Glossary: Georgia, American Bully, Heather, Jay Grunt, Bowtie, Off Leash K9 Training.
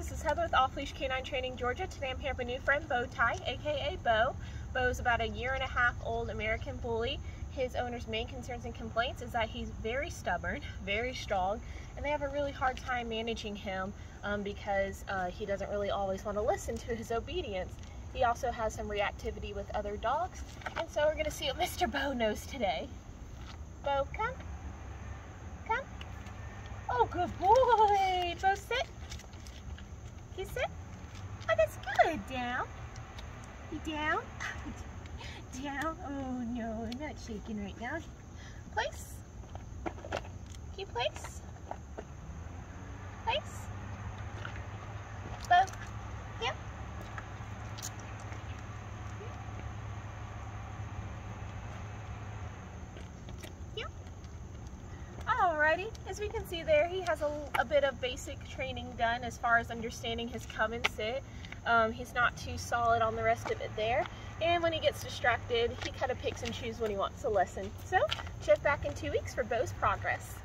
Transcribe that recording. This is Heather with Off Leash K9 Training, Georgia. Today I'm here with my new friend Bowtie, aka Bo. Bo's about a 1.5 year old American bully. His owner's main concerns and complaints is that he's very stubborn, very strong, and they have a really hard time managing him because he doesn't really always want to listen to his obedience. He also has some reactivity with other dogs, and so we're going to see what Mr. Bo knows today. Bo, come. Come. Oh, good boy. Bo, sit. You sit. Oh, that's good. Down. You down. Down. Oh, no, I'm not shaking right now. Place. Can you place? Place. Bo. Yep. As we can see there, he has a bit of basic training done as far as understanding his come and sit. He's not too solid on the rest of it there. And when he gets distracted, he kind of picks and chooses when he wants to listen. So check back in 2 weeks for Bo's progress.